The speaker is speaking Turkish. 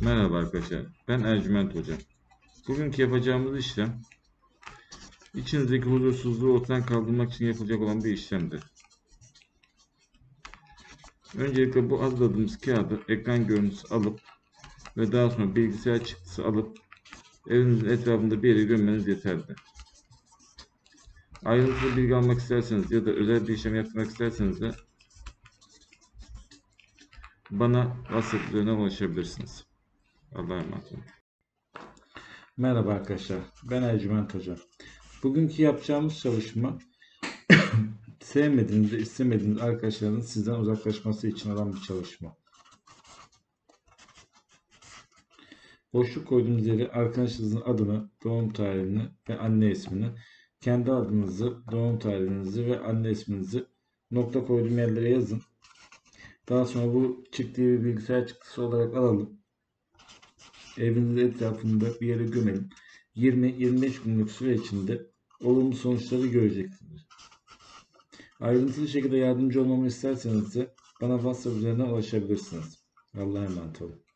Merhaba arkadaşlar, ben Ercüment Hoca. Bugünkü yapacağımız işlem içinizdeki huzursuzluğu ortadan kaldırmak için yapılacak olan bir işlemdir. Öncelikle bu hazırladığımız kağıdı ekran görüntüsü alıp ve daha sonra bilgisayar çıktısı alıp evinizin etrafında bir yere gömmeniz yeterli. Ayrıntılı bilgi almak isterseniz ya da özel bir işlem yapmak isterseniz de bana WhatsApp üzerinden ulaşabilirsiniz. Allah'a emanet olun. Merhaba arkadaşlar, ben Ercüment Hoca. Bugünkü yapacağımız çalışma sevmediğiniz ve istemediğiniz arkadaşların sizden uzaklaşması için olan bir çalışma. Boşluk koyduğumuz yere arkadaşınızın adını, doğum tarihini ve anne ismini, kendi adınızı, doğum tarihinizi ve anne isminizi nokta koyduğum yerlere yazın. Daha sonra bu çıktığı bir bilgisayar çıktısı olarak alalım. Evinizin etrafında bir yere gömelim. 20-25 günlük süre içinde olumlu sonuçları göreceksiniz. Ayrıntılı şekilde yardımcı olmamı isterseniz de bana WhatsApp üzerinden ulaşabilirsiniz. Allah'a emanet olun.